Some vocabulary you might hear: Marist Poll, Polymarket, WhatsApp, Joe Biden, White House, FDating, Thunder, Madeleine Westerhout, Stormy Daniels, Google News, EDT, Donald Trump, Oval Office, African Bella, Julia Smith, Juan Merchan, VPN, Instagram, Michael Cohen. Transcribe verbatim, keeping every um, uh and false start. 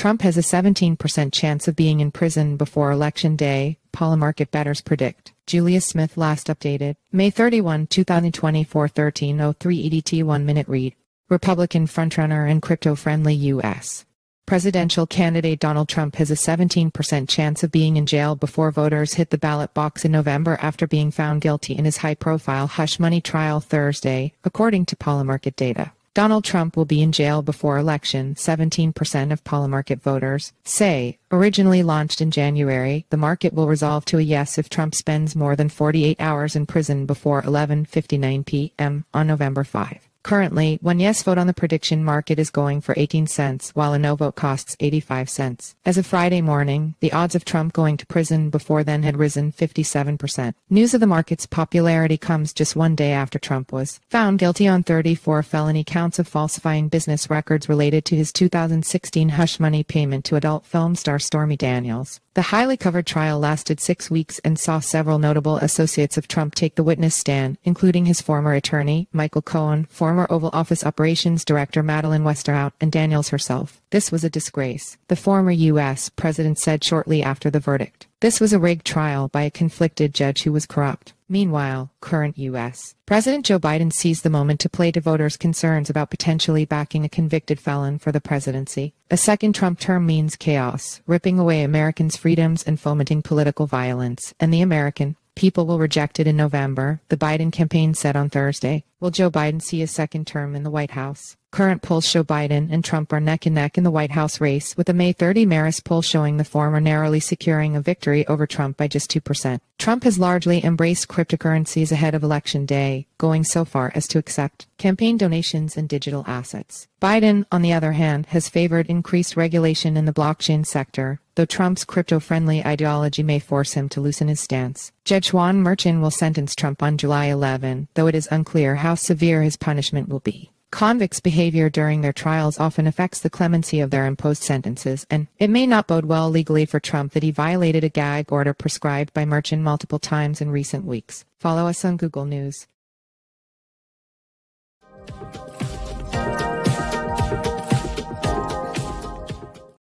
Trump has a seventeen percent chance of being in prison before Election Day, Polymarket bettors predict. Julia Smith last updated, May thirty-first, two thousand twenty-four, thirteen oh three E D T. One-minute read. Republican frontrunner and crypto-friendly U S presidential candidate Donald Trump has a seventeen percent chance of being in jail before voters hit the ballot box in November after being found guilty in his high-profile hush money trial Thursday, according to Polymarket data. Donald Trump will be in jail before election, seventeen percent of Polymarket voters say. Originally launched in January, the market will resolve to a yes if Trump spends more than forty-eight hours in prison before eleven fifty-nine p m on November fifth. Currently, one yes vote on the prediction market is going for eighteen cents, while a no vote costs eighty-five cents. As of Friday morning, the odds of Trump going to prison before then had risen fifty-seven percent. News of the market's popularity comes just one day after Trump was found guilty on thirty-four felony counts of falsifying business records related to his two thousand sixteen hush money payment to adult film star Stormy Daniels. The highly covered trial lasted six weeks and saw several notable associates of Trump take the witness stand, including his former attorney, Michael Cohen, former Oval Office Operations Director Madeleine Westerhout, and Daniels herself. This was a disgrace, the former U S president said shortly after the verdict. This was a rigged trial by a conflicted judge who was corrupt. Meanwhile, current U S President Joe Biden seized the moment to play to voters' concerns about potentially backing a convicted felon for the presidency. A second Trump term means chaos, ripping away Americans' freedoms and fomenting political violence, and the American people will reject it in November, the Biden campaign said on Thursday. Will Joe Biden see a second term in the White House? Current polls show Biden and Trump are neck and neck in the White House race, with a May thirtieth Marist poll showing the former narrowly securing a victory over Trump by just two percent. Trump has largely embraced cryptocurrencies ahead of Election Day, going so far as to accept campaign donations and digital assets. Biden, on the other hand, has favored increased regulation in the blockchain sector, though Trump's crypto-friendly ideology may force him to loosen his stance. Judge Juan Merchan will sentence Trump on July eleventh, though it is unclear how severe his punishment will be. Convicts' behavior during their trials often affects the clemency of their imposed sentences, and it may not bode well legally for Trump that he violated a gag order prescribed by Merchan multiple times in recent weeks. Follow us on Google News.